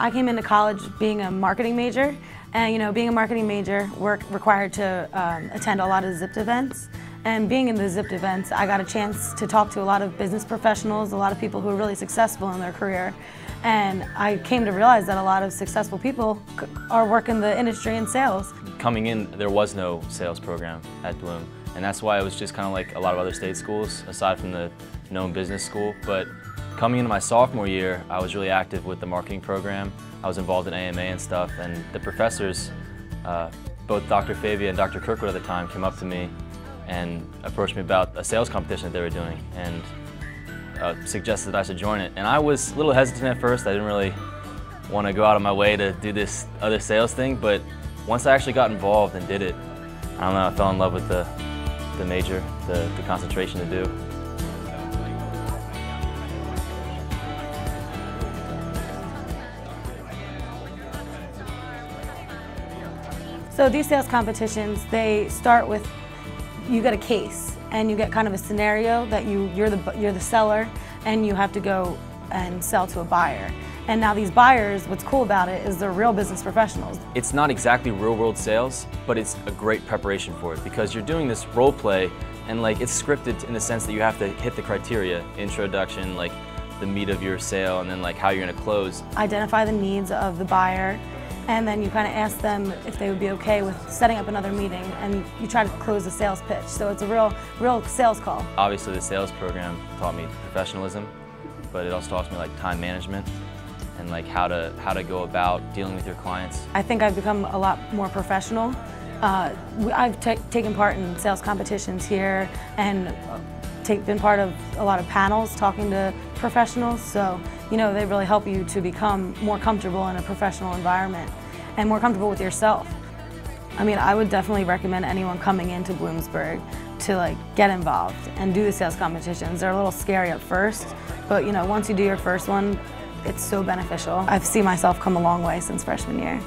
I came into college being a marketing major, and being a marketing major, we're required to attend a lot of zipped events. And being in the zipped events, I got a chance to talk to a lot of business professionals, a lot of people who are really successful in their career. And I came to realize that a lot of successful people are working the industry in sales. Coming in, there was no sales program at Bloom. And that's why it was just kind of like a lot of other state schools, aside from the known business school. But coming into my sophomore year, I was really active with the marketing program. I was involved in AMA and stuff. And the professors, both Dr. Favia and Dr. Kirkwood at the time, came up to me and approached me about a sales competition that they were doing, and suggested that I should join it. And I was a little hesitant at first. I didn't really want to go out of my way to do this other sales thing, but once I actually got involved and did it, I don't know, I fell in love with the major, the concentration to do. So these sales competitions, they start with you get a case and you get kind of a scenario that you're the seller and you have to go and sell to a buyer. And now these buyers, what's cool about it is they're real business professionals. It's not exactly real world sales, but it's a great preparation for it because you're doing this role play and like it's scripted in the sense that you have to hit the criteria, introduction, like the meat of your sale, and then like how you're gonna close. Identify the needs of the buyer, and then you kind of ask them if they would be okay with setting up another meeting, and you try to close the sales pitch. So it's a real sales call. Obviously the sales program taught me professionalism, but it also taught me like time management and like how to go about dealing with your clients. I think I've become a lot more professional. I've taken part in sales competitions here and been part of a lot of panels talking to professionals, so they really help you to become more comfortable in a professional environment and more comfortable with yourself. I mean, I would definitely recommend anyone coming into Bloomsburg to get involved and do the sales competitions. They're a little scary at first, but once you do your first one, it's so beneficial. I've seen myself come a long way since freshman year.